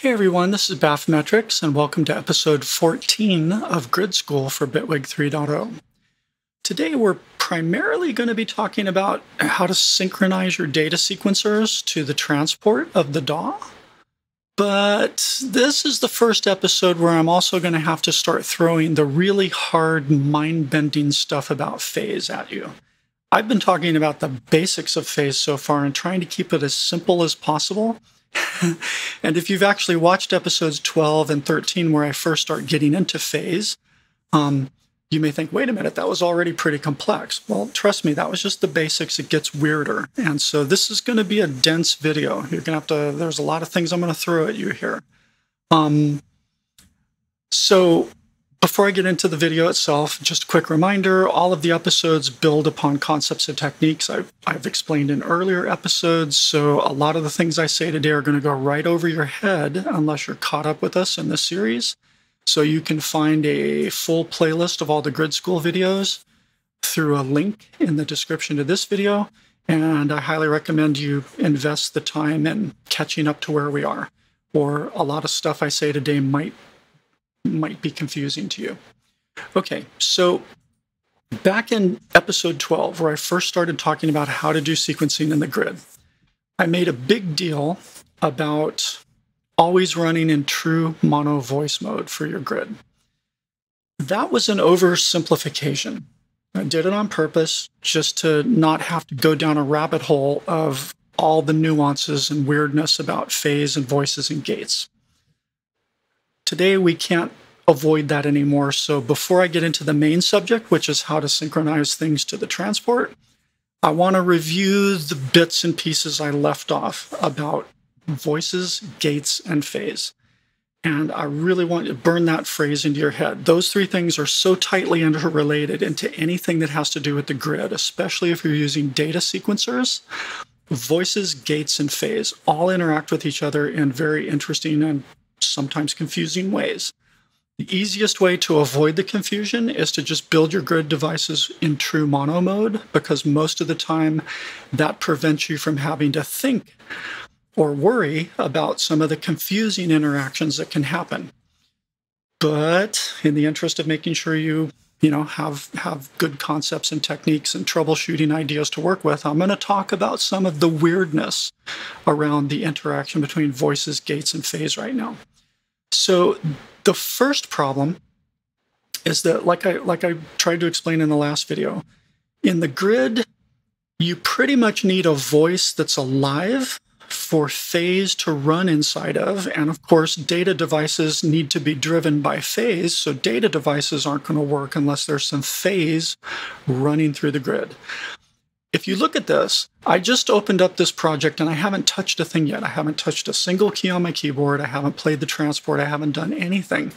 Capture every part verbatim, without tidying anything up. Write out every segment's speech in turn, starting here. Hey everyone, this is Baphometrix, and welcome to episode fourteen of Grid School for Bitwig three point oh. Today we're primarily going to be talking about how to synchronize your data sequencers to the transport of the D A W, but this is the first episode where I'm also going to have to start throwing the really hard, mind-bending stuff about phase at you. I've been talking about the basics of phase so far and trying to keep it as simple as possible. And if you've actually watched episodes twelve and thirteen, where I first start getting into phase, um, you may think, wait a minute, that was already pretty complex. Well, trust me, that was just the basics. It gets weirder. And so this is going to be a dense video. You're going to have to, there's a lot of things I'm going to throw at you here. Um, so before I get into the video itself, just a quick reminder, all of the episodes build upon concepts and techniques I've, I've explained in earlier episodes, so a lot of the things I say today are going to go right over your head unless you're caught up with us in this series. So you can find a full playlist of all the Grid School videos through a link in the description to this video, and I highly recommend you invest the time in catching up to where we are, or a lot of stuff I say today might might be confusing to you. Okay, so back in episode twelve, where I first started talking about how to do sequencing in the grid, I made a big deal about always running in true mono voice mode for your grid. That was an oversimplification. I did it on purpose just to not have to go down a rabbit hole of all the nuances and weirdness about phase and voices and gates. Today, we can't avoid that anymore, so before I get into the main subject, which is how to synchronize things to the transport, I want to review the bits and pieces I left off about voices, gates, and phase. And I really want you to burn that phrase into your head. Those three things are so tightly interrelated into anything that has to do with the grid, especially if you're using data sequencers. Voices, gates, and phase all interact with each other in very interesting and sometimes confusing ways. The easiest way to avoid the confusion is to just build your grid devices in true mono mode, because most of the time that prevents you from having to think or worry about some of the confusing interactions that can happen. But in the interest of making sure you, you know, have, have good concepts and techniques and troubleshooting ideas to work with, I'm going to talk about some of the weirdness around the interaction between voices, gates, and phase right now. So the first problem is that, like I, like I tried to explain in the last video, in the grid, you pretty much need a voice that's alive for phase to run inside of, and of course, data devices need to be driven by phase, so data devices aren't going to work unless there's some phase running through the grid. If you look at this, I just opened up this project and I haven't touched a thing yet. I haven't touched a single key on my keyboard. I haven't played the transport. I haven't done anything.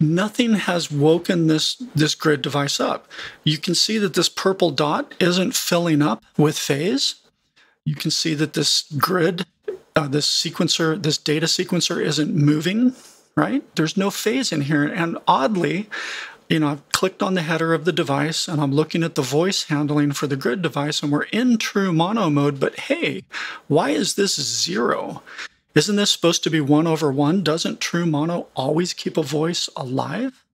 Nothing has woken this, this grid device up. You can see that this purple dot isn't filling up with phase. You can see that this grid, uh, this sequencer, this data sequencer isn't moving, right? There's no phase in here. And oddly, you know, I've clicked on the header of the device and I'm looking at the voice handling for the grid device, and we're in true mono mode, but hey, why is this zero? Isn't this supposed to be one over one? Doesn't true mono always keep a voice alive?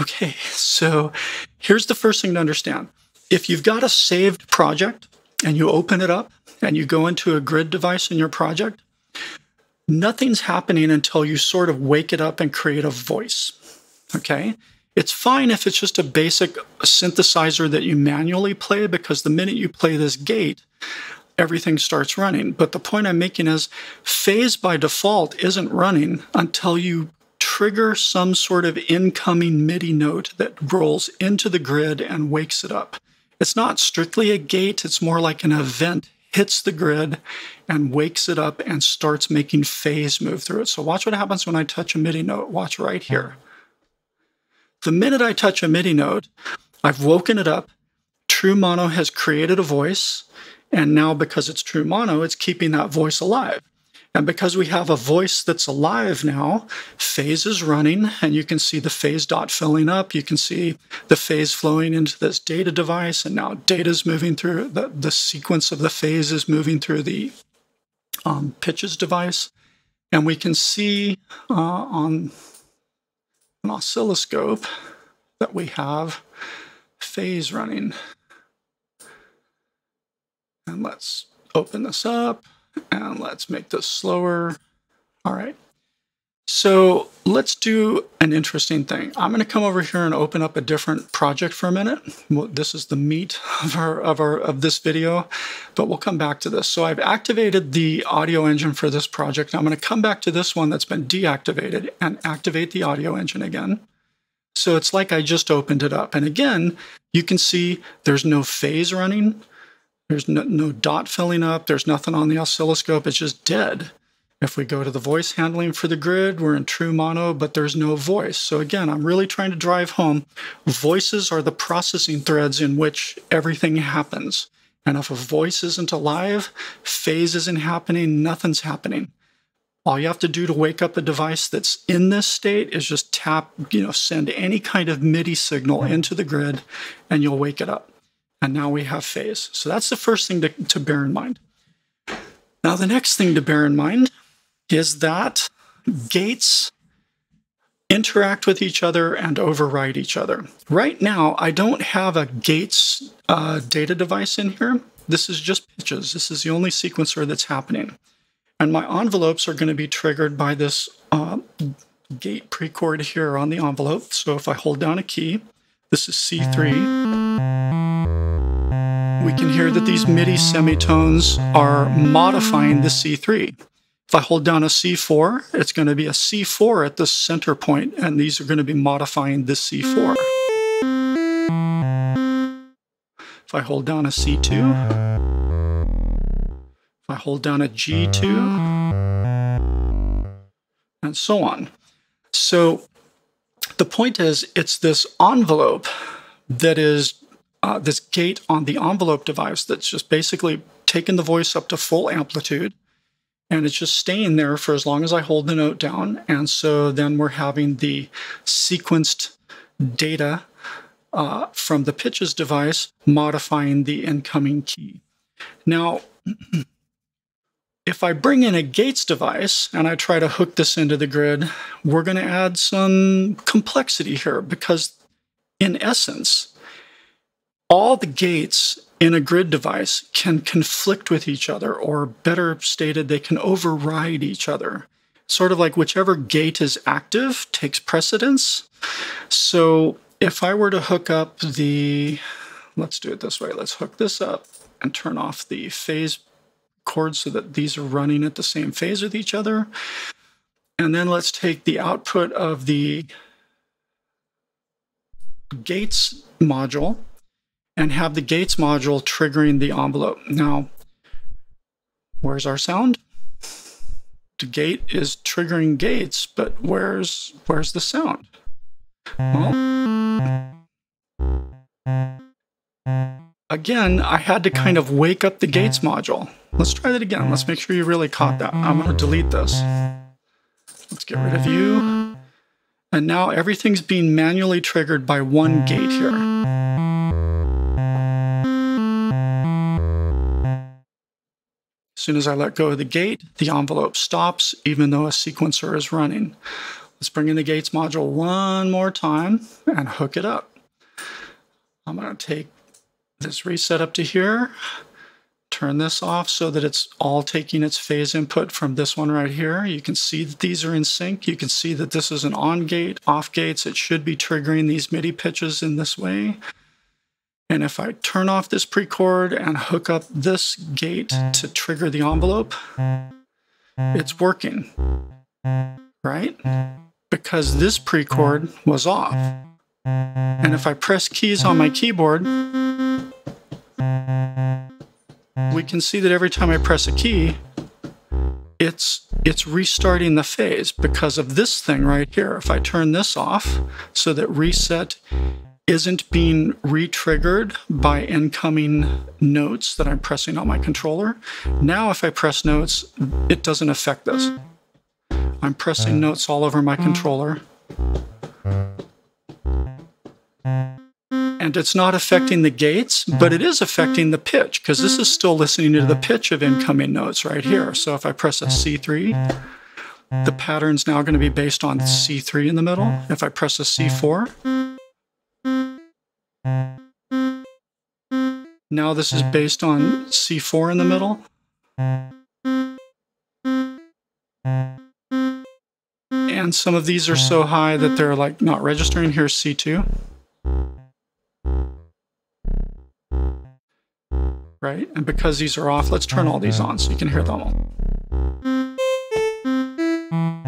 Okay, so here's the first thing to understand. If you've got a saved project and you open it up and you go into a grid device in your project, nothing's happening until you sort of wake it up and create a voice, okay? It's fine if it's just a basic synthesizer that you manually play, because the minute you play this gate, everything starts running. But the point I'm making is phase by default isn't running until you trigger some sort of incoming MIDI note that rolls into the grid and wakes it up. It's not strictly a gate, it's more like an event hits the grid and wakes it up and starts making phase move through it. So watch what happens when I touch a MIDI note. Watch right here. The minute I touch a MIDI note, I've woken it up, true mono has created a voice, and now because it's true mono, it's keeping that voice alive. And because we have a voice that's alive now, phase is running, and you can see the phase dot filling up, you can see the phase flowing into this data device, and now data's moving through, the, the sequence of the phase is moving through the um, pitches device, And we can see uh, on an oscilloscope that we have phase running. And let's open this up and let's make this slower. All right. So let's do an interesting thing. I'm going to come over here and open up a different project for a minute. This is the meat of our, of our of this video, but we'll come back to this. So I've activated the audio engine for this project. Now I'm going to come back to this one that's been deactivated and activate the audio engine again. So it's like I just opened it up. And again, you can see there's no phase running. There's no, no dot filling up. There's nothing on the oscilloscope. It's just dead. If we go to the voice handling for the grid, we're in true mono, but there's no voice. So again, I'm really trying to drive home, voices are the processing threads in which everything happens. And if a voice isn't alive, phase isn't happening, nothing's happening. All you have to do to wake up a device that's in this state is just tap, you know, send any kind of MIDI signal into the grid and you'll wake it up. And now we have phase. So that's the first thing to, to bear in mind. Now the next thing to bear in mind is that gates interact with each other and override each other. Right now, I don't have a gates uh, data device in here. This is just pitches. This is the only sequencer that's happening. And my envelopes are going to be triggered by this uh, gate precord here on the envelope. So if I hold down a key, this is C three. We can hear that these MIDI semitones are modifying the C three. If I hold down a C four, it's going to be a C four at the center point, and these are going to be modifying this C four. If I hold down a C two, if I hold down a G two, and so on. So the point is, it's this envelope that is uh, this gate on the envelope device that's just basically taking the voice up to full amplitude. And it's just staying there for as long as I hold the note down. And so then we're having the sequenced data uh, from the pitches device modifying the incoming key. Now, if I bring in a gates device and I try to hook this into the grid, we're going to add some complexity here because, in essence, all the gates in a grid device can conflict with each other, or better stated, they can override each other. Sort of like whichever gate is active takes precedence. So if I were to hook up the, let's do it this way, let's hook this up and turn off the phase chord so that these are running at the same phase with each other. And then let's take the output of the gates module and have the gates module triggering the envelope. Now, where's our sound? The gate is triggering gates, but where's where's the sound? Well, again, I had to kind of wake up the gates module. Let's try that again. Let's make sure you really caught that. I'm going to delete this. Let's get rid of you. And now everything's being manually triggered by one gate here. As soon as I let go of the gate, the envelope stops, even though a sequencer is running. Let's bring in the gates module one more time and hook it up. I'm going to take this reset up to here, turn this off so that it's all taking its phase input from this one right here. You can see that these are in sync. You can see that this is an on gate, off gates. It should be triggering these MIDI pitches in this way. And if I turn off this precord and hook up this gate to trigger the envelope, it's working, right? Because this precord was off. And if I press keys on my keyboard, we can see that every time I press a key, it's, it's restarting the phase because of this thing right here. If I turn this off so that reset isn't being re-triggered by incoming notes that I'm pressing on my controller. Now if I press notes, it doesn't affect this. I'm pressing notes all over my controller. And it's not affecting the gates, but it is affecting the pitch, because this is still listening to the pitch of incoming notes right here. So if I press a C three, The pattern's now going to be based on C three in the middle. If I press a C four, now this is based on C four in the middle. And some of these are so high that they're like not registering. Here's C two. Right? And because these are off, let's turn all these on so you can hear them all.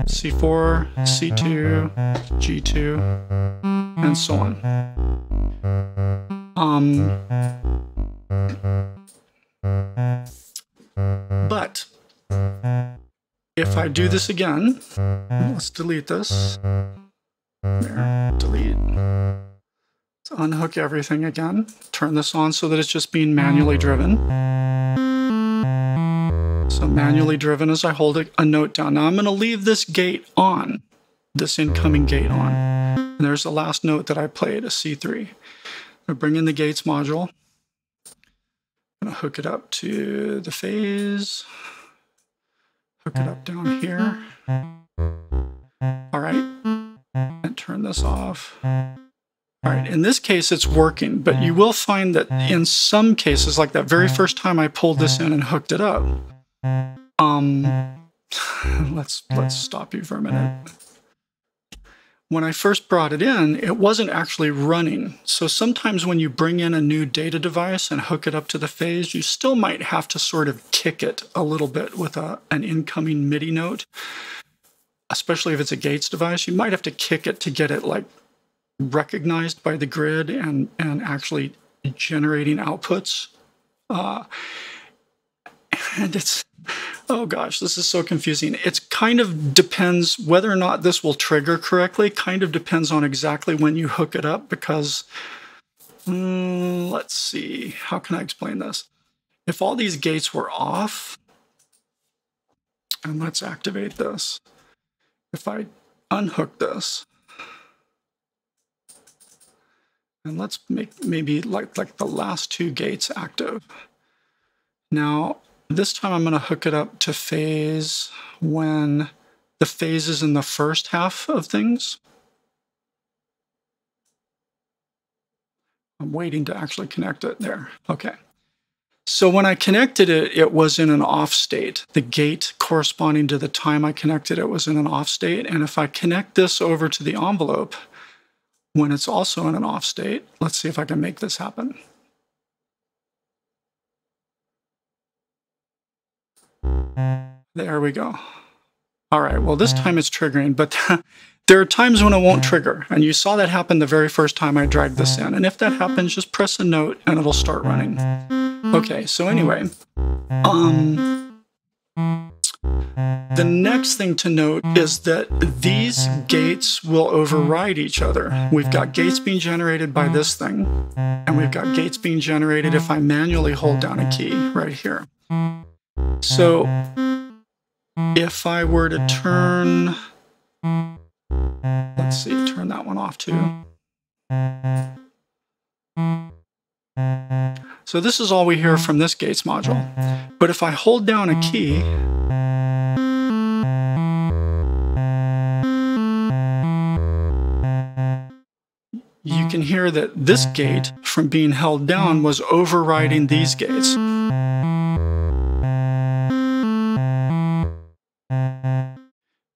C four, C two, G two, and so on. Um, but if I do this again, let's delete this. There, delete. Let's unhook everything again. Turn this on so that it's just being manually driven. So manually driven as I hold a, a note down. Now I'm going to leave this gate on, this incoming gate on. And there's the last note that I played, a C three. I bring in the gates module. I'm going to hook it up to the phase. Hook it up down here. All right. And turn this off. All right. In this case, it's working, but you will find that in some cases, like that very first time I pulled this in and hooked it up, um, let's, let's stop you for a minute. When I first brought it in, it wasn't actually running. So sometimes when you bring in a new data device and hook it up to the phase, you still might have to sort of kick it a little bit with a, an incoming MIDI note. Especially if it's a gates device, you might have to kick it to get it like recognized by the grid and, and actually generating outputs. Uh, and it's... Oh gosh, this is so confusing. It's kind of depends whether or not this will trigger correctly, kind of depends on exactly when you hook it up because, mm, let's see, how can I explain this? If all these gates were off, and let's activate this. If I unhook this, and let's make maybe like, like the last two gates active. Now, this time I'm going to hook it up to phase when the phase is in the first half of things. I'm waiting to actually connect it there. Okay. So when I connected it, it was in an off state. The gate corresponding to the time I connected it was in an off state. And if I connect this over to the envelope, when it's also in an off state, let's see if I can make this happen. There we go. All right, well, this time it's triggering, but there are times when it won't trigger. And you saw that happen the very first time I dragged this in. And if that happens, just press a note and it'll start running. Okay, so anyway, um, the next thing to note is that these gates will override each other. We've got gates being generated by this thing, and we've got gates being generated if I manually hold down a key right here. So, if I were to turn, let's see, turn that one off too. So this is all we hear from this gates module. But if I hold down a key, you can hear that this gate from being held down was overriding these gates.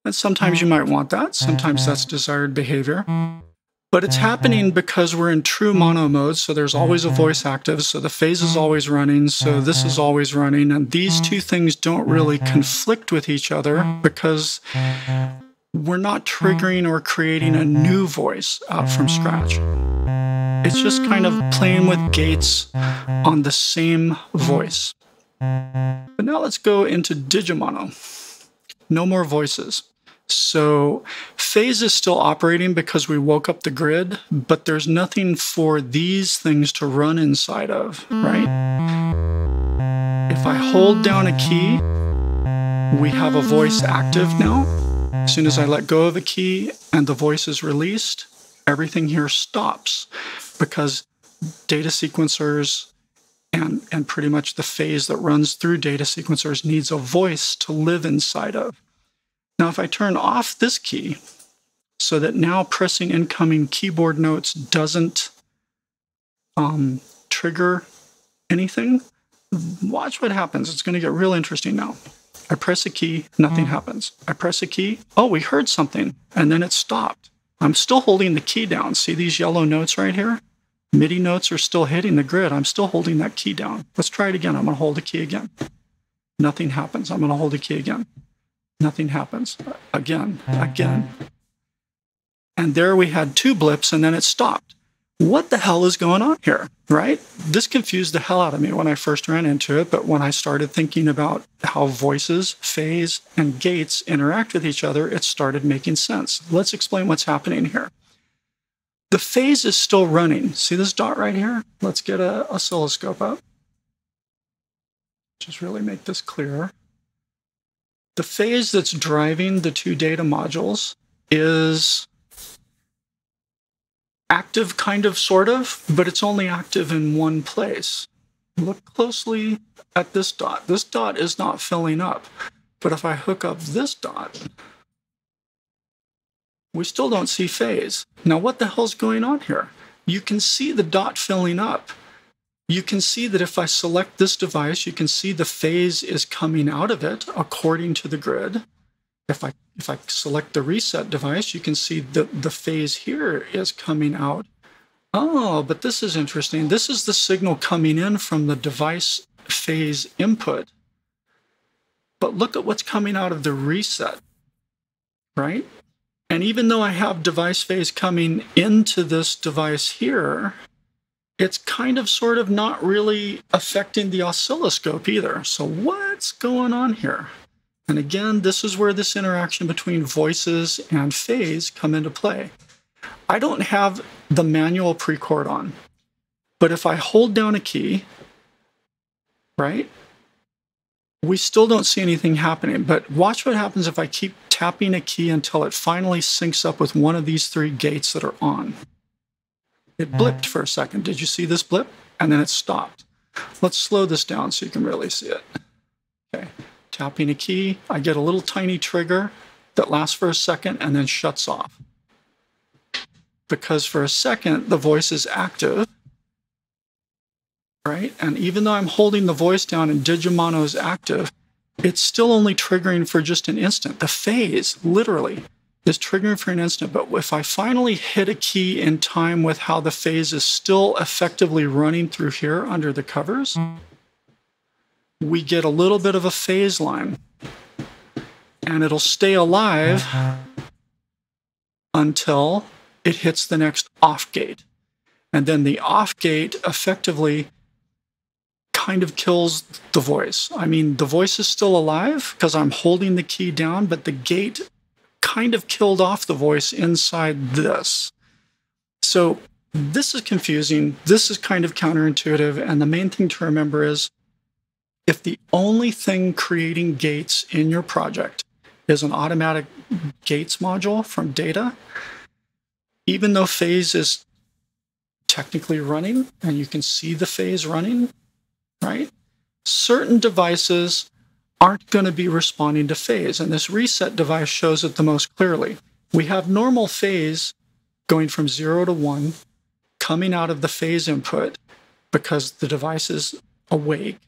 And sometimes you might want that. Sometimes that's desired behavior. But it's happening because we're in true mono mode, so there's always a voice active, so the phase is always running, so this is always running, and these two things don't really conflict with each other because we're not triggering or creating a new voice out from scratch. It's just kind of playing with gates on the same voice. But now let's go into Digimono. No more voices. So phase is still operating because we woke up the grid, but there's nothing for these things to run inside of, right? If I hold down a key, we have a voice active now. As soon as I let go of a key and the voice is released, everything here stops because data sequencers and, and pretty much the phase that runs through data sequencers needs a voice to live inside of. Now, if I turn off this key so that now pressing incoming keyboard notes doesn't um, trigger anything, watch what happens. It's going to get real interesting now. I press a key, nothing mm. happens. I press a key, oh, we heard something, and then it stopped. I'm still holding the key down. See these yellow notes right here? MIDI notes are still hitting the grid. I'm still holding that key down. Let's try it again. I'm going to hold the key again. Nothing happens. I'm going to hold the key again. Nothing happens. Again, again. And there we had two blips, and then it stopped. What the hell is going on here, right? This confused the hell out of me when I first ran into it, but when I started thinking about how voices, phase, and gates interact with each other, it started making sense. Let's explain what's happening here. The phase is still running. See this dot right here? Let's get an oscilloscope up. Just really make this clearer. The phase that's driving the two data modules is active, kind of, sort of, but it's only active in one place. Look closely at this dot. This dot is not filling up. But if I hook up this dot, we still don't see phase. Now, what the hell's going on here? You can see the dot filling up. You can see that if I select this device, you can see the phase is coming out of it according to the grid. If I If I select the reset device, you can see that the phase here is coming out. Oh, but this is interesting. This is the signal coming in from the device phase input. But look at what's coming out of the reset, right? And even though I have device phase coming into this device here, it's kind of sort of not really affecting the oscilloscope either. So what's going on here? And again, this is where this interaction between voices and phase come into play. I don't have the manual precord on, but if I hold down a key, right, we still don't see anything happening. But watch what happens if I keep tapping a key until it finally syncs up with one of these three gates that are on. It blipped for a second. Did you see this blip? And then it stopped. Let's slow this down so you can really see it. Okay. Tapping a key, I get a little tiny trigger that lasts for a second and then shuts off. Because for a second, the voice is active, right? And even though I'm holding the voice down and Digimono is active, it's still only triggering for just an instant. The phase, literally, is triggering for an instant. But if I finally hit a key in time with how the phase is still effectively running through here under the covers, we get a little bit of a phase line, and it'll stay alive until it hits the next off gate. And then the off gate effectively kind of kills the voice. I mean, the voice is still alive because I'm holding the key down, but the gate kind of killed off the voice inside this. So this is confusing. This is kind of counterintuitive. And the main thing to remember is, if the only thing creating gates in your project is an automatic gates module from data, even though phase is technically running and you can see the phase running, right? Certain devices aren't going to be responding to phase, and this reset device shows it the most clearly. We have normal phase going from zero to one coming out of the phase input because the device is awake.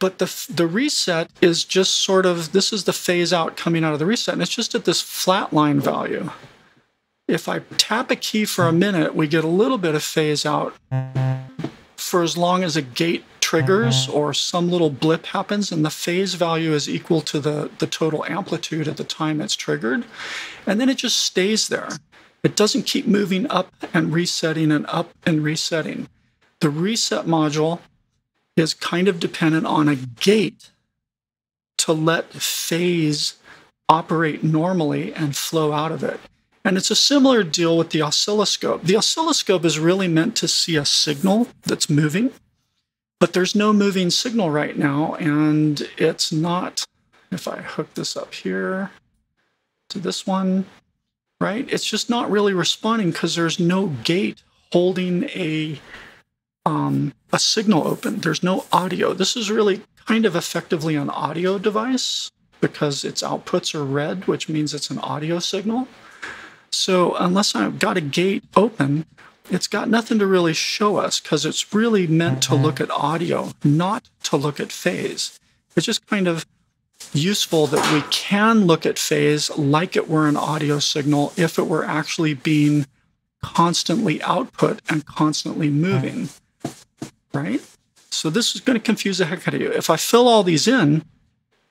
But the, the reset is just sort of, this is the phase out coming out of the reset, and it's just at this flat line value. If I tap a key for a minute, we get a little bit of phase out for as long as a gate triggers or some little blip happens, and the phase value is equal to the, the total amplitude at the time it's triggered. And then it just stays there. It doesn't keep moving up and resetting and up and resetting. The reset module is kind of dependent on a gate to let phase operate normally and flow out of it. And it's a similar deal with the oscilloscope. The oscilloscope is really meant to see a signal that's moving, but there's no moving signal right now, and it's not, if I hook this up here to this one, right? It's just not really responding because there's no gate holding a Um, a signal open. There's no audio. This is really kind of effectively an audio device because its outputs are red, which means it's an audio signal. So unless I've got a gate open, it's got nothing to really show us because it's really meant to look at audio, not to look at phase. It's just kind of useful that we can look at phase like it were an audio signal if it were actually being constantly output and constantly moving, right? So this is going to confuse the heck out of you. If I fill all these in,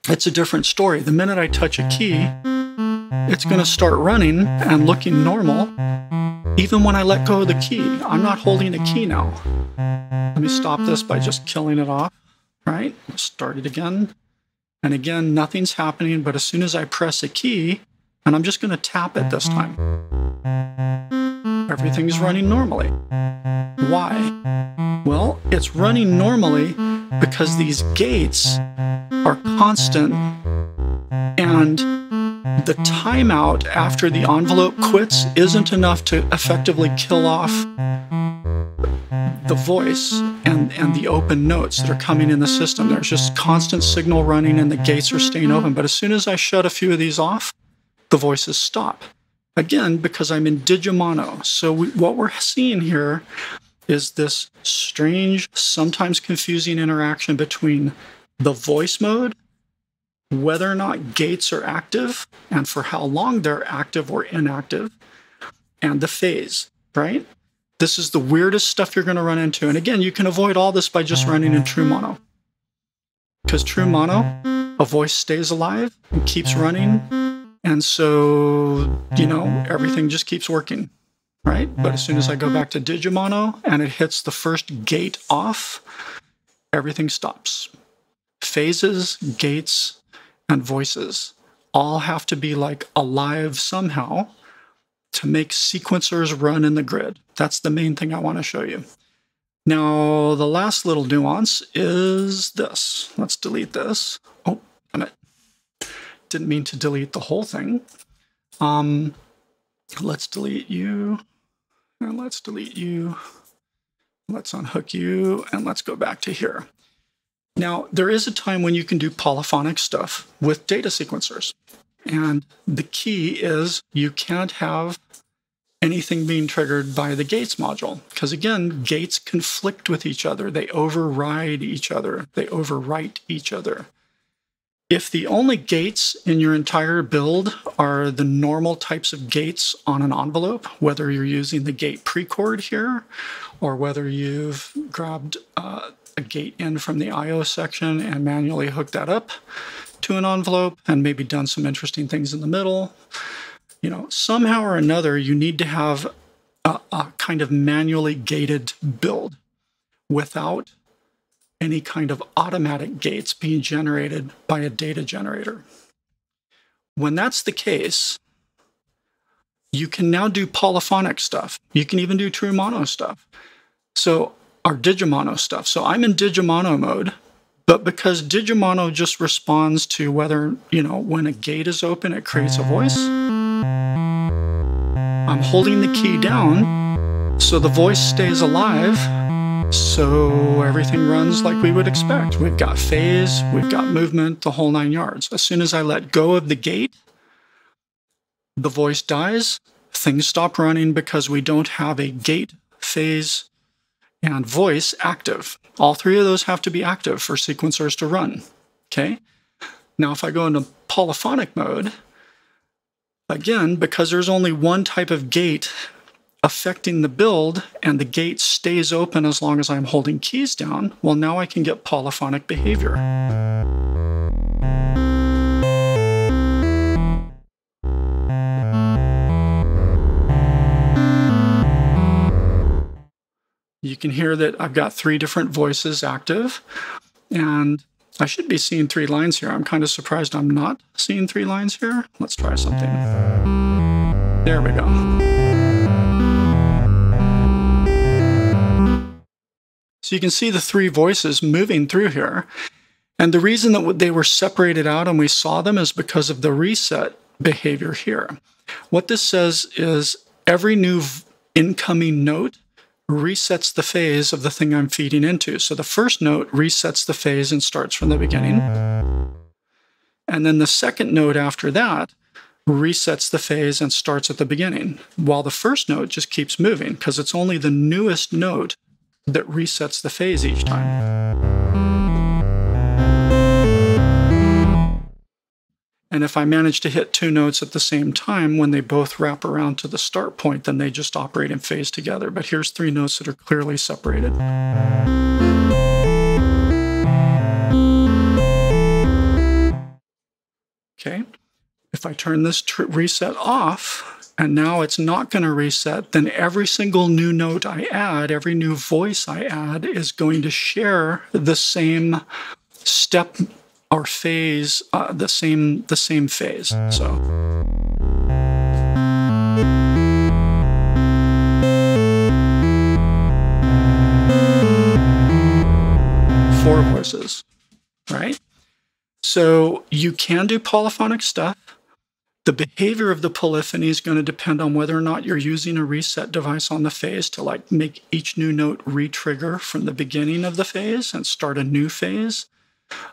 it's a different story. The minute I touch a key, it's going to start running and looking normal. Even when I let go of the key, I'm not holding a key now. Let me stop this by just killing it off, right? Start it again. And again, nothing's happening, but as soon as I press a key, and I'm just going to tap it this time, everything's running normally. Why? Well, it's running normally because these gates are constant, and the timeout after the envelope quits isn't enough to effectively kill off the voice and, and the open notes that are coming in the system. There's just constant signal running and the gates are staying open. But as soon as I shut a few of these off, the voices stop. Again, because I'm in Digimono. So we, what we're seeing here is this strange, sometimes confusing interaction between the voice mode, whether or not gates are active, and for how long they're active or inactive, and the phase, right? This is the weirdest stuff you're going to run into. And again, you can avoid all this by just running in true mono. Because true mono, a voice stays alive and keeps running. And so, you know, everything just keeps working, right? But as soon as I go back to Digimono and it hits the first gate off, everything stops. Phases, gates, and voices all have to be like alive somehow to make sequencers run in the grid. That's the main thing I want to show you. Now, the last little nuance is this. Let's delete this. Oh, damn it. Didn't mean to delete the whole thing. Um, let's delete you. And let's delete you. Let's unhook you. And let's go back to here. Now, there is a time when you can do polyphonic stuff with data sequencers. And the key is you can't have anything being triggered by the gates module. Because again, gates conflict with each other. They override each other. They overwrite each other. If the only gates in your entire build are the normal types of gates on an envelope, whether you're using the gate precord here, or whether you've grabbed uh, a gate in from the I O section and manually hooked that up to an envelope and maybe done some interesting things in the middle, you know, somehow or another, you need to have a, a kind of manually gated build without any kind of automatic gates being generated by a data generator. When that's the case, you can now do polyphonic stuff. You can even do true mono stuff. So, our Digimono stuff. So I'm in Digimono mode, but because Digimono just responds to whether, you know, when a gate is open, it creates a voice. I'm holding the key down, so the voice stays alive. So everything runs like we would expect. We've got phase, we've got movement, the whole nine yards. As soon as I let go of the gate, the voice dies, things stop running because we don't have a gate, phase, and voice active. All three of those have to be active for sequencers to run, okay? Now, if I go into polyphonic mode, again, because there's only one type of gate affecting the build, and the gate stays open as long as I'm holding keys down, well, now I can get polyphonic behavior. You can hear that I've got three different voices active, and I should be seeing three lines here. I'm kind of surprised I'm not seeing three lines here. Let's try something. There we go. So you can see the three voices moving through here. And the reason that they were separated out and we saw them is because of the reset behavior here. What this says is every new incoming note resets the phase of the thing I'm feeding into. So the first note resets the phase and starts from the beginning. And then the second node after that resets the phase and starts at the beginning, while the first node just keeps moving because it's only the newest node that resets the phase each time. And if I manage to hit two notes at the same time, when they both wrap around to the start point, then they just operate in phase together. But here's three notes that are clearly separated. Okay. If I turn this reset off, and now it's not going to reset, then every single new note I add, every new voice I add, is going to share the same step or phase, uh, the same the same phase. So four voices, right? So you can do polyphonic stuff. The behavior of the polyphony is going to depend on whether or not you're using a reset device on the phase to like make each new note re-trigger from the beginning of the phase and start a new phase.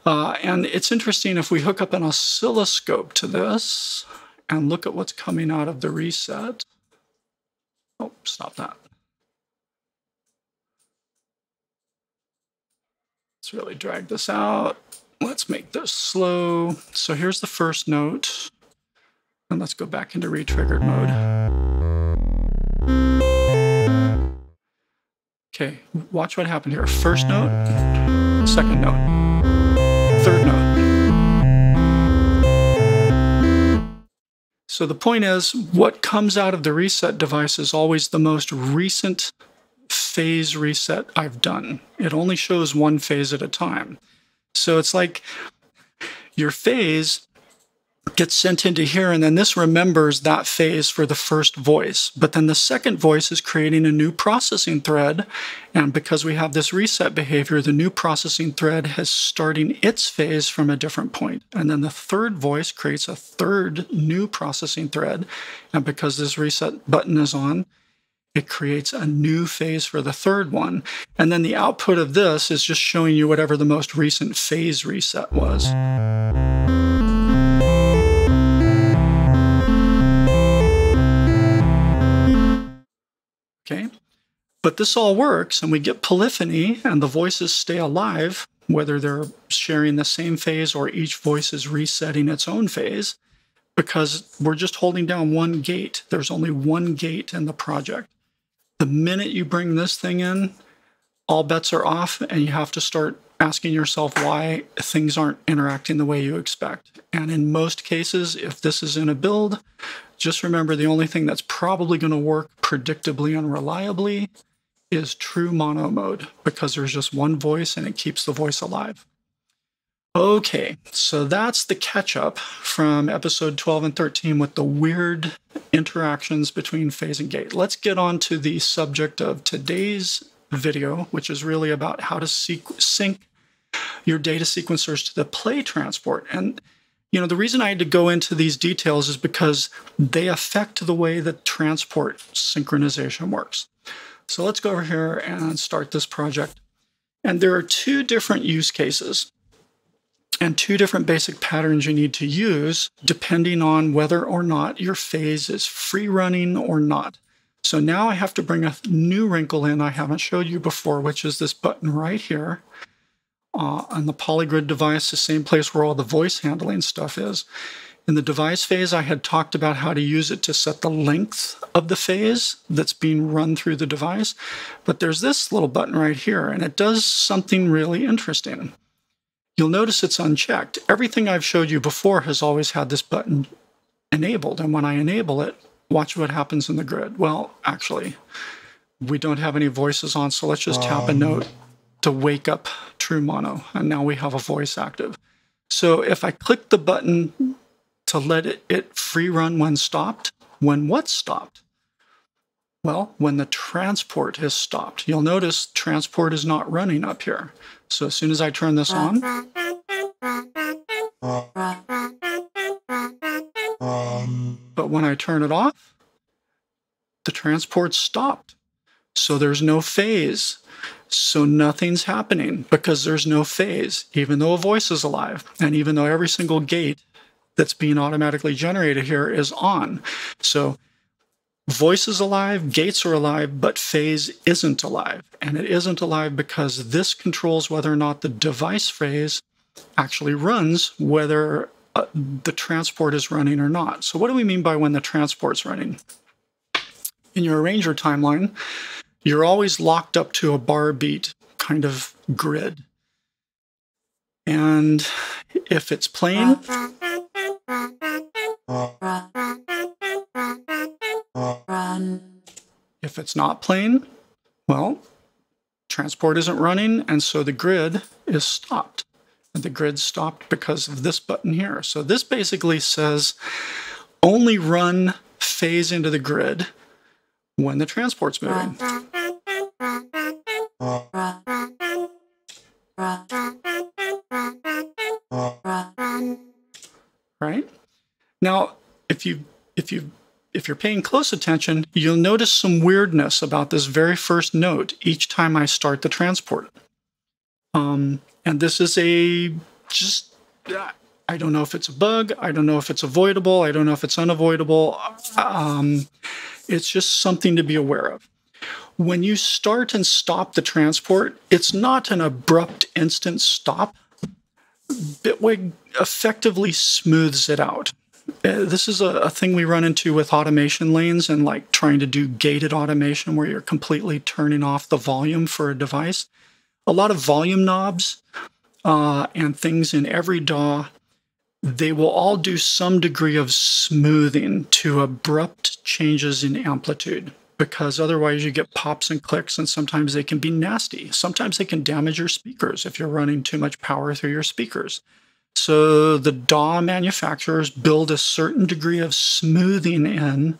Uh, and it's interesting, if we hook up an oscilloscope to this and look at what's coming out of the reset. Oh, stop that. Let's really drag this out. Let's make this slow. So here's the first note. And let's go back into re-triggered mode. Okay, watch what happened here. First note, second note. Third note. So the point is, what comes out of the reset device is always the most recent phase reset I've done. It only shows one phase at a time. So it's like your phase gets sent into here, and then this remembers that phase for the first voice. But then the second voice is creating a new processing thread, and because we have this reset behavior, the new processing thread has starting its phase from a different point. And then the third voice creates a third new processing thread, and because this reset button is on, it creates a new phase for the third one. And then the output of this is just showing you whatever the most recent phase reset was. Okay. But this all works, and we get polyphony, and the voices stay alive, whether they're sharing the same phase or each voice is resetting its own phase, because we're just holding down one gate. There's only one gate in the project. The minute you bring this thing in, all bets are off, and you have to start asking yourself why things aren't interacting the way you expect. And in most cases, if this is in a build, just remember the only thing that's probably going to work predictably and reliably is true mono mode, because there's just one voice and it keeps the voice alive. Okay, so that's the catch-up from episode twelve and thirteen with the weird interactions between phase and gate. Let's get on to the subject of today's video, which is really about how to sync your data sequencers to the play transport. And you know, the reason I had to go into these details is because they affect the way that transport synchronization works. So let's go over here and start this project. And there are two different use cases and two different basic patterns you need to use depending on whether or not your phase is free running or not. So now I have to bring a new wrinkle in I haven't showed you before, which is this button right here. Uh, on the PolyGrid device, the same place where all the voice handling stuff is. In the device phase, I had talked about how to use it to set the length of the phase that's being run through the device. But there's this little button right here, and it does something really interesting. You'll notice it's unchecked. Everything I've showed you before has always had this button enabled, and when I enable it, watch what happens in the grid. Well, actually, we don't have any voices on, so let's just um. tap a note to wake up true mono, and now we have a voice active. So if I click the button to let it, it free run when stopped, when what's stopped? Well, when the transport is stopped. You'll notice transport is not running up here. So as soon as I turn this on, um. but when I turn it off, the transport's stopped. So there's no phase. So nothing's happening because there's no phase, even though a voice is alive. And even though every single gate that's being automatically generated here is on. So voice is alive, gates are alive, but phase isn't alive. And it isn't alive because this controls whether or not the device phase actually runs, whether uh, the transport is running or not. So what do we mean by when the transport's running? In your arranger timeline, you're always locked up to a bar beat kind of grid. And if it's playing, if it's not playing, well, transport isn't running, and so the grid is stopped. And the grid stopped because of this button here. So this basically says only run phase into the grid when the transport's moving. Right? Now, if you if you if you're paying close attention, you'll notice some weirdness about this very first note each time I start the transport. Um, and this is a just I don't know if it's a bug, I don't know if it's avoidable, I don't know if it's unavoidable. Um It's just something to be aware of. When you start and stop the transport, it's not an abrupt instant stop. Bitwig effectively smooths it out. Uh, this is a, a thing we run into with automation lanes and like trying to do gated automation where you're completely turning off the volume for a device. A lot of volume knobs uh, and things in every D A W, they will all do some degree of smoothing to abrupt changes in amplitude, because otherwise you get pops and clicks, and sometimes they can be nasty. Sometimes they can damage your speakers if you're running too much power through your speakers. So the D A W manufacturers build a certain degree of smoothing in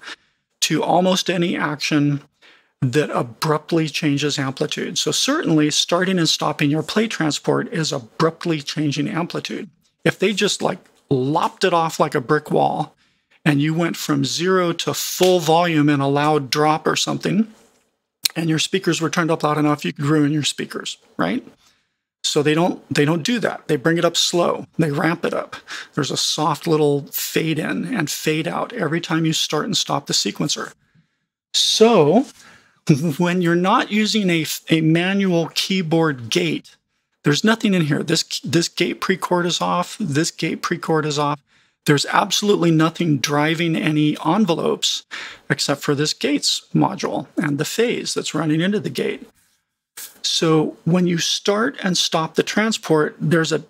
to almost any action that abruptly changes amplitude. So certainly starting and stopping your play transport is abruptly changing amplitude. If they just like lopped it off like a brick wall and you went from zero to full volume in a loud drop or something, and your speakers were turned up loud enough, you could ruin your speakers, right? So they don't, they don't do that. They bring it up slow. They ramp it up. There's a soft little fade in and fade out every time you start and stop the sequencer. So when you're not using a, a manual keyboard gate, there's nothing in here. This, this gate precord is off. This gate precord is off. There's absolutely nothing driving any envelopes except for this gates module and the phase that's running into the gate. So when you start and stop the transport, there's a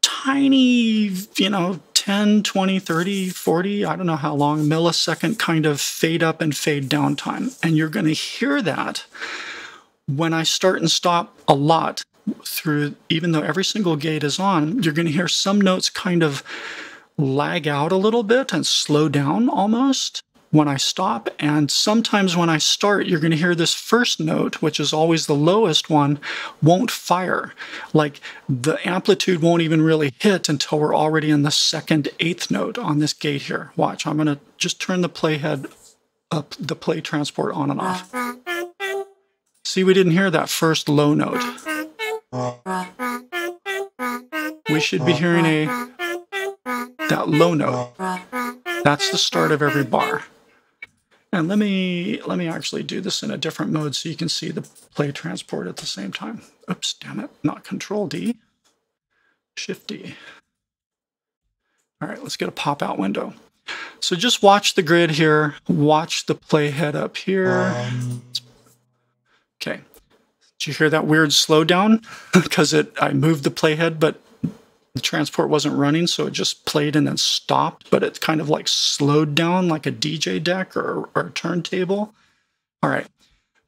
tiny, you know, ten, twenty, thirty, forty, I don't know how long, millisecond kind of fade up and fade down time. And you're going to hear that when I start and stop a lot. Through, even though every single gate is on, you're going to hear some notes kind of lag out a little bit and slow down almost when I stop. And sometimes when I start, you're going to hear this first note, which is always the lowest one, won't fire. Like the amplitude won't even really hit until we're already in the second eighth note on this gate here. Watch, I'm going to just turn the playhead up, the play transport on and off. See, we didn't hear that first low note. We should be hearing a that low note. That's the start of every bar. And let me let me actually do this in a different mode so you can see the play transport at the same time. Oops, damn it, not Control D, Shift D. All right, let's get a pop-out window. So just watch the grid here. Watch the playhead up here. Okay. Did you hear that weird slowdown? Because it, I moved the playhead, but the transport wasn't running, so it just played and then stopped. But it kind of like slowed down like a D J deck or, or a turntable. All right,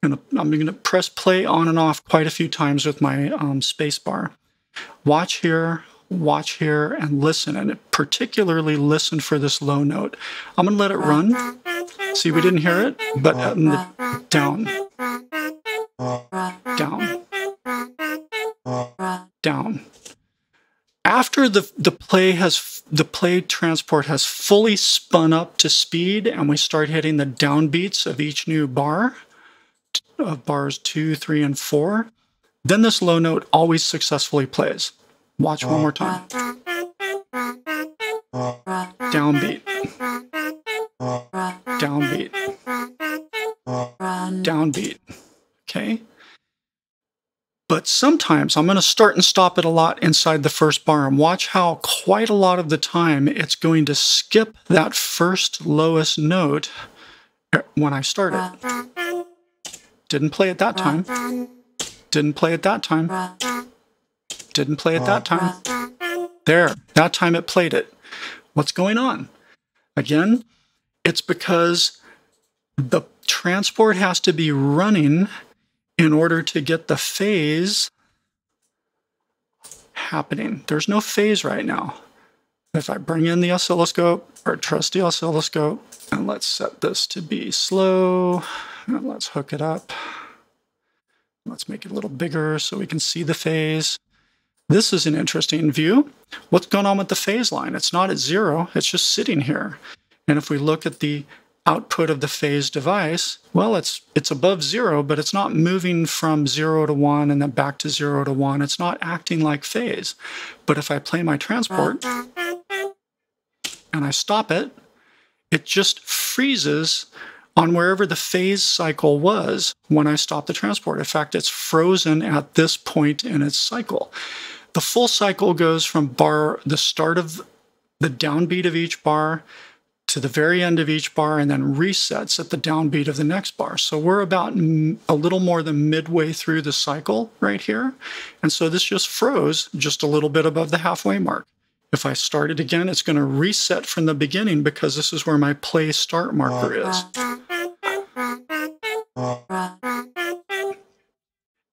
I'm gonna, I'm gonna press play on and off quite a few times with my um, space bar. Watch here, watch here, and listen, and particularly listen for this low note. I'm gonna let it run. See, we didn't hear it, but um, the, down. Down, down. After the the play has the play transport has fully spun up to speed, and we start hitting the downbeats of each new bar, of bars two, three, and four, then this low note always successfully plays. Watch one more time. Downbeat. Downbeat. Downbeat. Okay? But sometimes I'm going to start and stop it a lot inside the first bar, and watch how quite a lot of the time it's going to skip that first lowest note when I start it. Didn't play it that time. Didn't play it that time. Didn't play it that time. There. That time it played it. What's going on? Again, it's because the transport has to be running in order to get the phase happening. There's no phase right now. If I bring in the oscilloscope, our trusty oscilloscope, and let's set this to be slow, and let's hook it up. Let's make it a little bigger so we can see the phase. This is an interesting view. What's going on with the phase line? It's not at zero, it's just sitting here. And if we look at the output of the phase device, well, it's it's above zero, but it's not moving from zero to one and then back to zero to one. It's not acting like phase. But if I play my transport and I stop it, it just freezes on wherever the phase cycle was when I stopped the transport. In fact, it's frozen at this point in its cycle. The full cycle goes from bar, the start of the downbeat of each bar, to the very end of each bar, and then resets at the downbeat of the next bar. So we're about a little more than midway through the cycle right here. And so this just froze just a little bit above the halfway mark. If I start it again, it's going to reset from the beginning because this is where my play start marker is.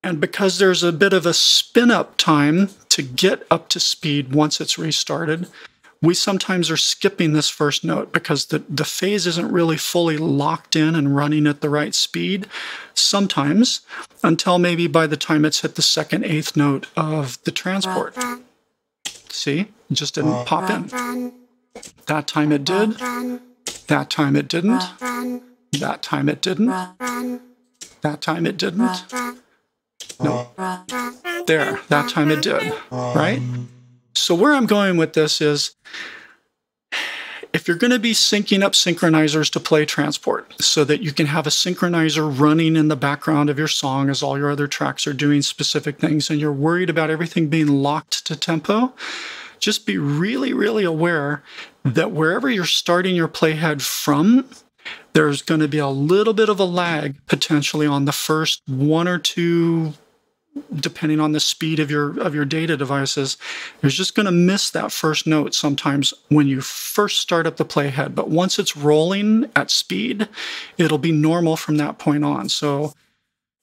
And because there's a bit of a spin up time to get up to speed once it's restarted, we sometimes are skipping this first note because the, the phase isn't really fully locked in and running at the right speed sometimes, until maybe by the time it's hit the second eighth note of the transport. See? It just didn't pop in. That time it did. That time it didn't. That time it didn't. That time it didn't. No. There. That time it did. Right? So where I'm going with this is, if you're going to be syncing up synchronizers to play transport so that you can have a synchronizer running in the background of your song as all your other tracks are doing specific things, and you're worried about everything being locked to tempo, just be really, really aware that wherever you're starting your playhead from, there's going to be a little bit of a lag potentially on the first one or two, depending on the speed of your of your data devices. You're just going to miss that first note sometimes when you first start up the playhead. But once it's rolling at speed, it'll be normal from that point on. So,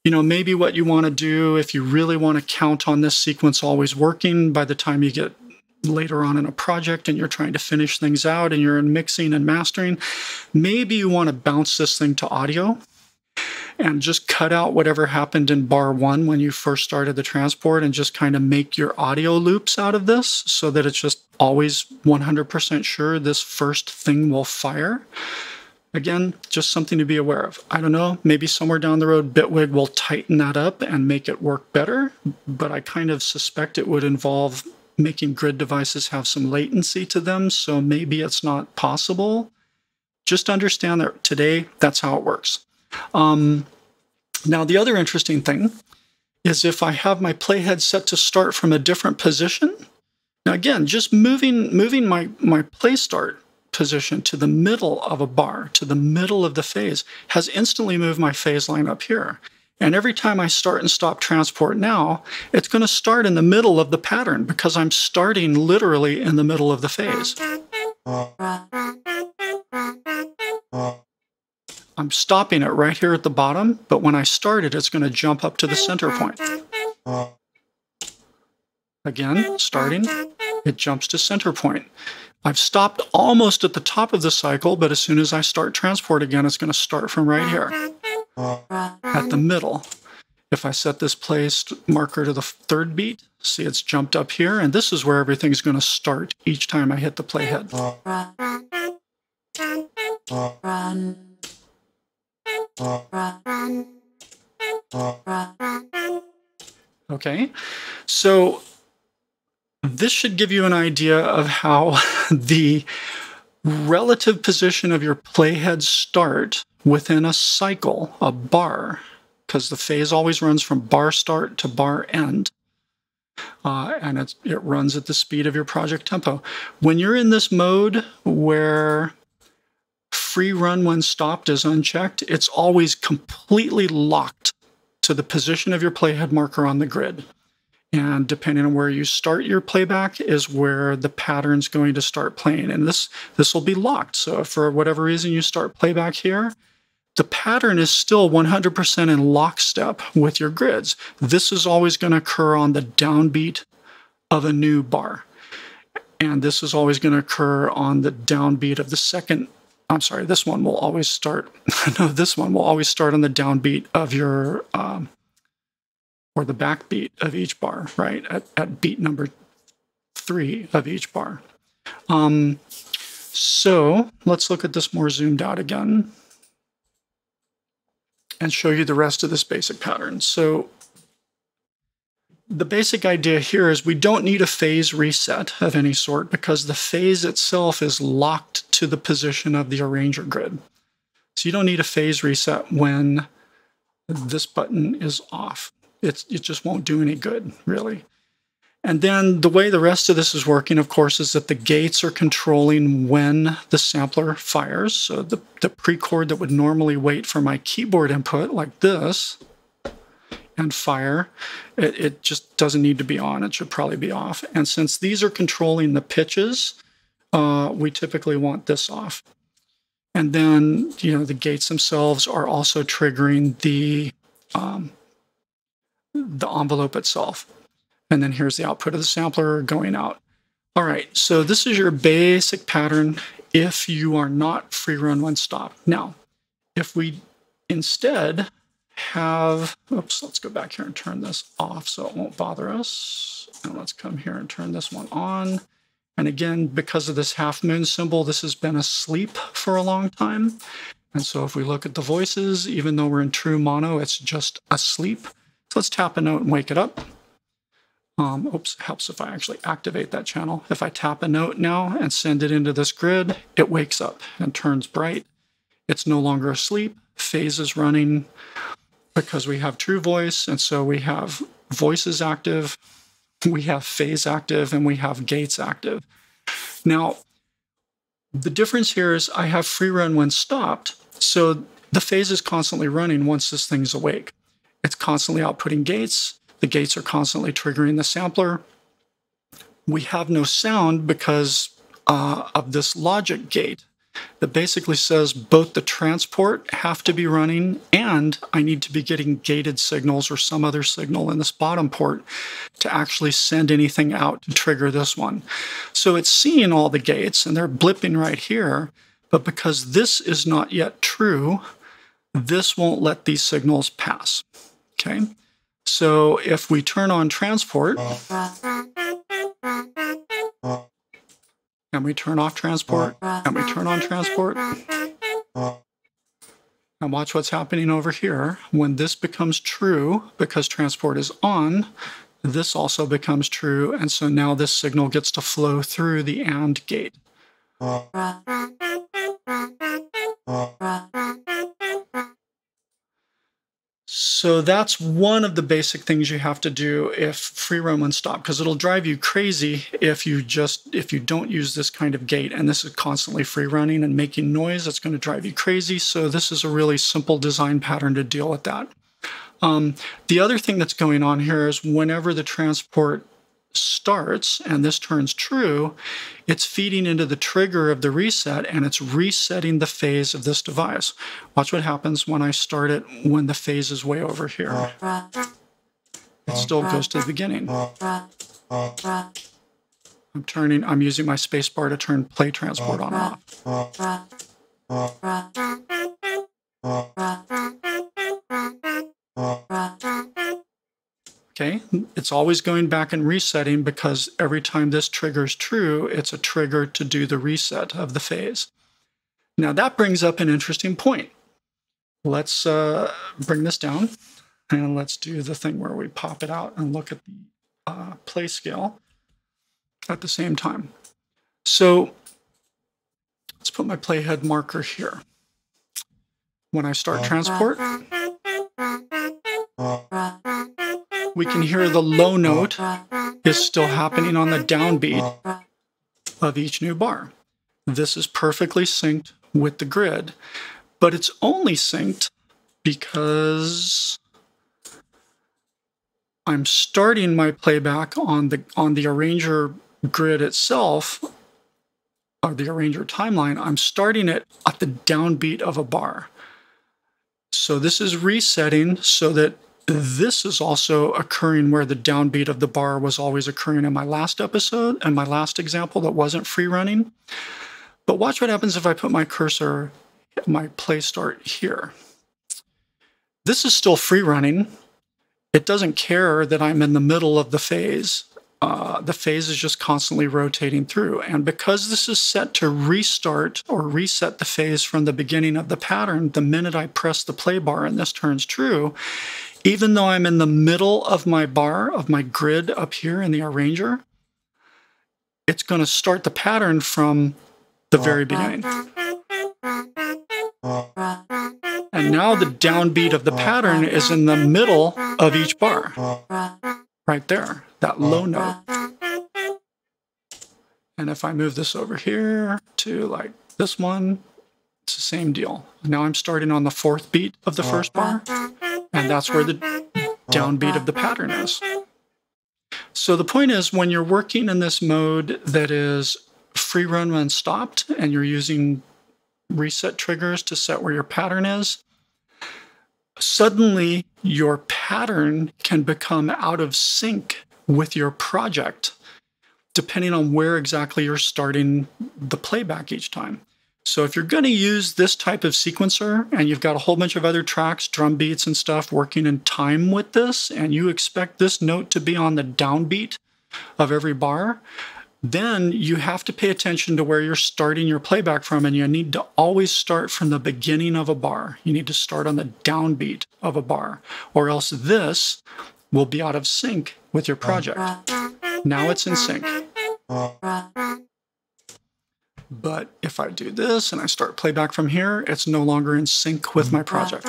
you know, maybe what you want to do, if you really want to count on this sequence always working, by the time you get later on in a project and you're trying to finish things out and you're in mixing and mastering, maybe you want to bounce this thing to audio and just cut out whatever happened in bar one when you first started the transport, and just kind of make your audio loops out of this so that it's just always one hundred percent sure this first thing will fire. Again, just something to be aware of. I don't know, maybe somewhere down the road, Bitwig will tighten that up and make it work better, but I kind of suspect it would involve making grid devices have some latency to them, so maybe it's not possible. Just understand that today, that's how it works. Um, now, the other interesting thing is if I have my playhead set to start from a different position. Now, again, just moving moving my, my play start position to the middle of a bar, to the middle of the phase, has instantly moved my phase line up here. And every time I start and stop transport now, it's going to start in the middle of the pattern because I'm starting literally in the middle of the phase. I'm stopping it right here at the bottom, but when I start it, it's going to jump up to the center point. Again, starting, it jumps to center point. I've stopped almost at the top of the cycle, but as soon as I start transport again, it's going to start from right here, at the middle. If I set this place marker to the third beat, see it's jumped up here, and this is where everything's going to start each time I hit the playhead. Run. Run. Okay, so this should give you an idea of how the relative position of your playheads start within a cycle, a bar, because the phase always runs from bar start to bar end. Uh, and it's, it runs at the speed of your project tempo. When you're in this mode where free run when stopped is unchecked, it's always completely locked to the position of your playhead marker on the grid. And depending on where you start your playback is where the pattern's going to start playing. And this, this will be locked. So if for whatever reason you start playback here, the pattern is still one hundred percent in lockstep with your grids. This is always going to occur on the downbeat of a new bar. And this is always going to occur on the downbeat of the second. I'm sorry, this one will always start. No, this one will always start on the downbeat of your, um, or the backbeat of each bar, right? At, at beat number three of each bar. Um, so let's look at this more zoomed out again and show you the rest of this basic pattern. So the basic idea here is we don't need a phase reset of any sort because the phase itself is locked to the position of the arranger grid. So you don't need a phase reset when this button is off. It's, it just won't do any good, really. And then the way the rest of this is working, of course, is that the gates are controlling when the sampler fires. So the, the pre-chord that would normally wait for my keyboard input, like this, and fire, it, it just doesn't need to be on. It should probably be off. And since these are controlling the pitches, uh, we typically want this off. And then, you know, the gates themselves are also triggering the, um, the envelope itself. And then here's the output of the sampler going out. All right, so this is your basic pattern if you are not free run when stopped. Now, if we instead have, oops, let's go back here and turn this off so it won't bother us. And let's come here and turn this one on. And again, because of this half moon symbol, this has been asleep for a long time. And so if we look at the voices, even though we're in true mono, it's just asleep. So let's tap a note and wake it up. Um, oops, it helps if I actually activate that channel. If I tap a note now and send it into this grid, it wakes up and turns bright. It's no longer asleep. Phase is running because we have true voice, and so we have voices active, we have phase active, and we have gates active. Now, the difference here is I have free run when stopped, so the phase is constantly running once this thing's awake. It's constantly outputting gates. The gates are constantly triggering the sampler. We have no sound because uh, of this logic gate that basically says both the transport have to be running and I need to be getting gated signals or some other signal in this bottom port to actually send anything out to trigger this one. So it's seeing all the gates and they're blipping right here, but because this is not yet true, this won't let these signals pass, okay? So if we turn on transport, and we turn off transport, and we turn on transport, and watch what's happening over here. When this becomes true, because transport is on, this also becomes true, and so now this signal gets to flow through the AND gate. So that's one of the basic things you have to do if free run when stopped, because it'll drive you crazy if you just if you don't use this kind of gate and this is constantly free running and making noise. It's going to drive you crazy. So this is a really simple design pattern to deal with that. Um, the other thing that's going on here is whenever the transport starts and this turns true, it's feeding into the trigger of the reset and it's resetting the phase of this device. Watch what happens when I start it when the phase is way over here. It still goes to the beginning. I'm turning, I'm using my spacebar to turn play transport on and off. Okay, it's always going back and resetting because every time this triggers true, it's a trigger to do the reset of the phase. Now that brings up an interesting point. Let's uh, bring this down And let's do the thing where we pop it out and look at the uh, play scale at the same time. So let's put my playhead marker here. When I start transport, we can hear the low note is still happening on the downbeat of each new bar. This is perfectly synced with the grid, but it's only synced because I'm starting my playback on the on the Arranger grid itself, or the Arranger timeline. I'm starting it at the downbeat of a bar. So this is resetting so that this is also occurring where the downbeat of the bar was always occurring in my last episode and my last example that wasn't free running. But watch what happens if I put my cursor, my play start here. This is still free running. It doesn't care that I'm in the middle of the phase. Uh, the phase is just constantly rotating through. And because this is set to restart or reset the phase from the beginning of the pattern, the minute I press the play bar and this turns true, even though I'm in the middle of my bar, of my grid up here in the Arranger, it's going to start the pattern from the very beginning. And now the downbeat of the pattern is in the middle of each bar. Right there, that low note. And if I move this over here to like this one, it's the same deal. Now I'm starting on the fourth beat of the first bar. And that's where the downbeat of the pattern is. So the point is, when you're working in this mode that is free run when stopped, and you're using reset triggers to set where your pattern is, suddenly your pattern can become out of sync with your project, depending on where exactly you're starting the playback each time. So if you're going to use this type of sequencer and you've got a whole bunch of other tracks, drum beats and stuff working in time with this, and you expect this note to be on the downbeat of every bar, then you have to pay attention to where you're starting your playback from, and you need to always start from the beginning of a bar. You need to start on the downbeat of a bar, or else this will be out of sync with your project. Now it's in sync. But if I do this and I start playback from here, it's no longer in sync with my project.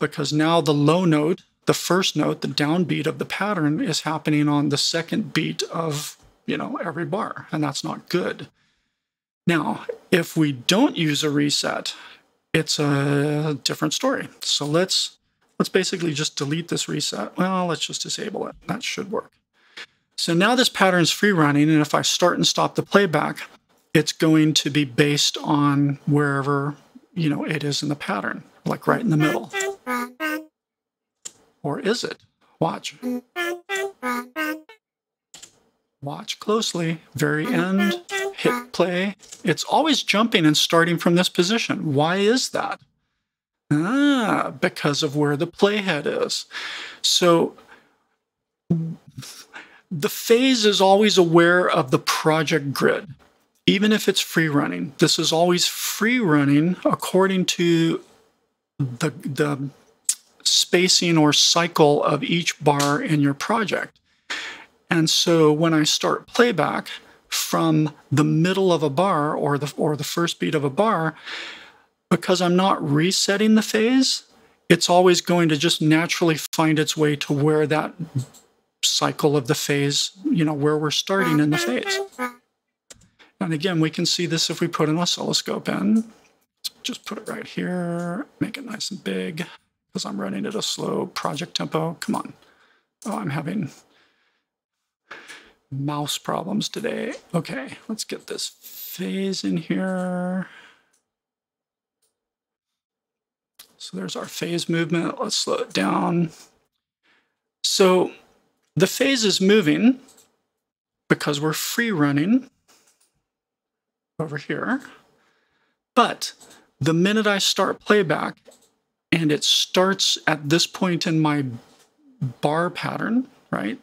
Because now the low note, the first note, the downbeat of the pattern is happening on the second beat of, you know, every bar. And that's not good. Now, if we don't use a reset, it's a different story. So let's, let's basically just delete this reset. Well, let's just disable it. That should work. So now this pattern's free running, and if I start and stop the playback, it's going to be based on wherever, you know, it is in the pattern, like right in the middle. Or is it? Watch. Watch closely. Very end, hit play. It's always jumping and starting from this position. Why is that? Ah, because of where the playhead is. So the phase is always aware of the project grid, even if it's free running. This is always free running according to the, the spacing or cycle of each bar in your project. And so when I start playback from the middle of a bar or the, or the first beat of a bar, because I'm not resetting the phase, it's always going to just naturally find its way to where that cycle of the phase, you know, where we're starting in the phase. And again, we can see this if we put an oscilloscope in. Just put it right here, make it nice and big, because I'm running at a slow project tempo. Come on. Oh, I'm having mouse problems today. Okay, let's get this phase in here. So there's our phase movement. Let's slow it down. So the phase is moving because we're free running over here. But the minute I start playback and it starts at this point in my bar pattern, right?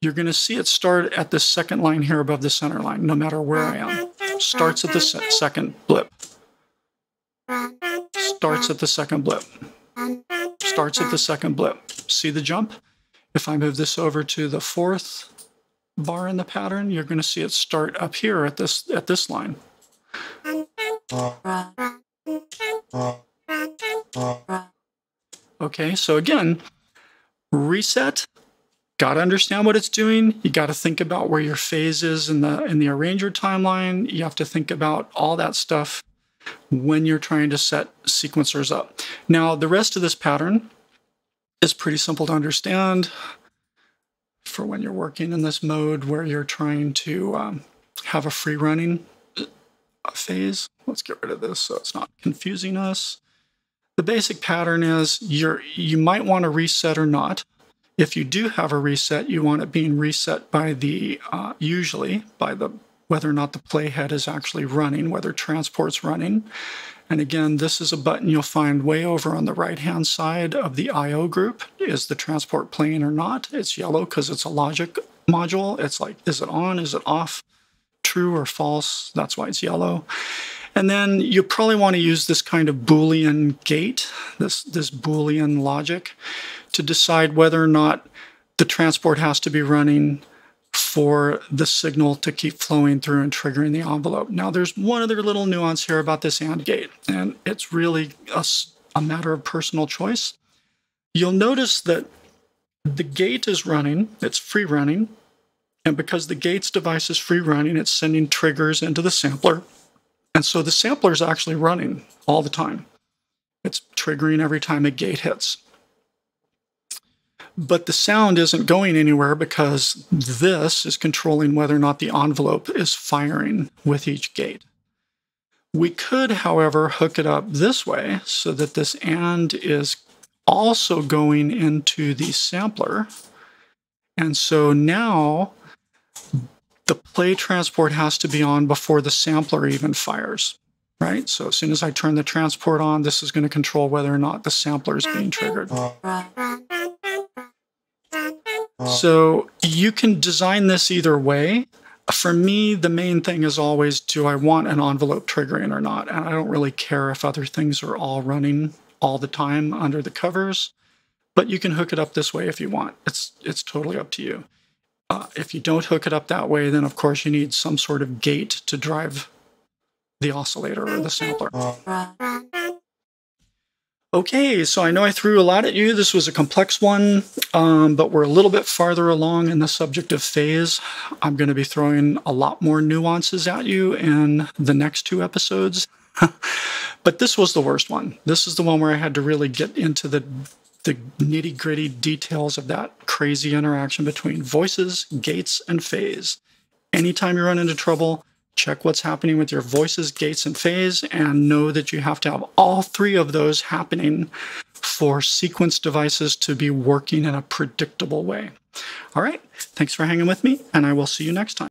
You're going to see it start at the second line here above the center line, no matter where I am. Starts at the se- second blip. Starts starts at the second blip, starts at the second blip. See the jump? If I move this over to the fourth bar in the pattern, you're going to see it start up here at this at this line. Okay, so again, reset. Got to understand what it's doing. You got to think about where your phase is in the in the arranger timeline. You have to think about all that stuff when you're trying to set sequencers up. Now, the rest of this pattern is pretty simple to understand for when you're working in this mode where you're trying to um, have a free running phase. Let's get rid of this so it's not confusing us. The basic pattern is you're you might want to reset or not. If you do have a reset, you want it being reset by the, uh, usually, by the whether or not the playhead is actually running, whether transport's running. And again, this is a button you'll find way over on the right-hand side of the I O group. Is the transport playing or not? It's yellow because it's a logic module. It's like, is it on? Is it off? True or false? That's why it's yellow. And then you probably want to use this kind of Boolean gate, this, this Boolean logic, to decide whether or not the transport has to be running for the signal to keep flowing through and triggering the envelope. Now, there's one other little nuance here about this AND gate, and it's really a, a matter of personal choice. You'll notice that the gate is running, it's free running, and because the gate's device is free running, it's sending triggers into the sampler. And so the sampler is actually running all the time. It's triggering every time a gate hits. But the sound isn't going anywhere because this is controlling whether or not the envelope is firing with each gate. We could, however, hook it up this way so that this AND is also going into the sampler. And so now the play transport has to be on before the sampler even fires, right? So as soon as I turn the transport on, this is going to control whether or not the sampler is being triggered. So you can design this either way. For me, the main thing is always, do I want an envelope triggering or not? And I don't really care if other things are all running all the time under the covers, but you can hook it up this way if you want. It's, it's totally up to you. Uh, if you don't hook it up that way, then of course you need some sort of gate to drive the oscillator or the sampler. Okay, so I know I threw a lot at you. This was a complex one, um, but we're a little bit farther along in the subject of phase. I'm going to be throwing a lot more nuances at you in the next two episodes. But this was the worst one. This is the one where I had to really get into the the nitty-gritty details of that crazy interaction between voices, gates, and phase. Anytime you run into trouble, check what's happening with your voices, gates, and phase, and know that you have to have all three of those happening for sequence devices to be working in a predictable way. All right, thanks for hanging with me, and I will see you next time.